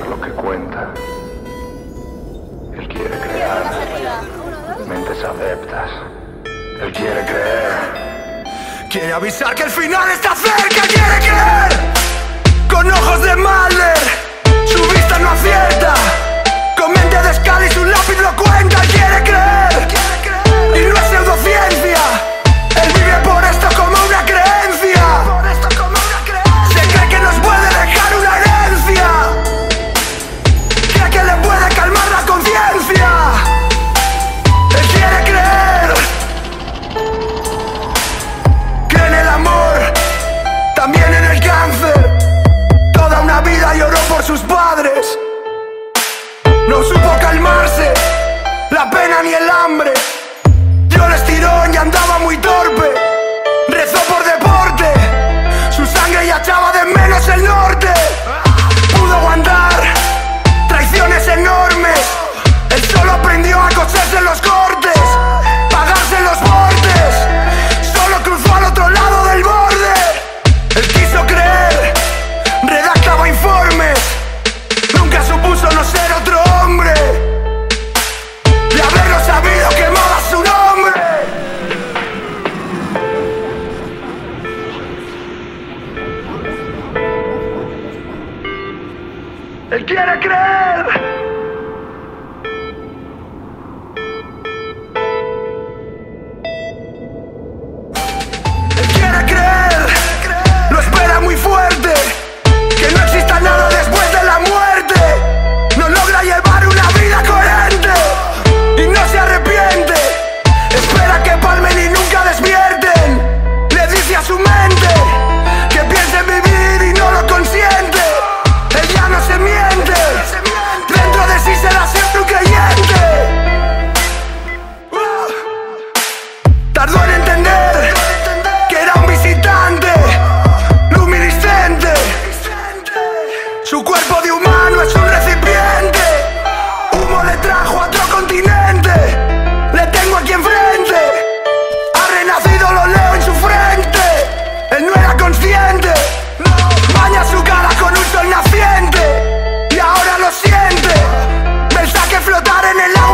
buscar lo que cuenta. Él quiere crear mentes adeptas. Él quiere creer. Quiere avisar que el final está cerca. Quiere creer con ojos de Mulder. Su vista no acierta. Con mente de Scully su lápiz lo cuenta. Quiere creer y no es pseudociencia. Él vive por esto como una creencia. Se cree que nos puede dejar una herencia. Cree que le puede calmar la conciencia. Él quiere creer. Cree en el amor, también en el cáncer. Toda una vida lloró por sus padres. No supo calmarse la pena ni el hambre. Dio el estirón y andaba muy torpe. Rezó por deporte. Su sangre ya echaba de menos el norte. Pudo aguantar traiciones enormes. Él solo aprendió a coserse los cortes, pagarse los bordes. Solo cruzó al otro lado del borde. Él quiso creer. Redactaba informes. Nunca supuso no ser otro hombre. De haberlo sabido quemaba su nombre. Él quiere creer. Él quiere creer. Lo espera muy fuerte. Que no exista nada después de la muerte. No logra llevar una vida coherente y no se arrepiente. Espera que palmen y nunca despierten. Le dice a su mente que piense en vivir y no lo consiente. Ella no se miente. Dentro de sí será siempre un creyente. Tardó en entender que era un visitante luminiscente. Su cuerpo de humano es un recipiente. Humo le trajo a otro continente. Le tengo aquí enfrente. Ha renacido, lo leo en su frente. Él no era consciente. Baña su cara con un sol naciente. Y ahora lo siente. Mensaje flotar en el aire.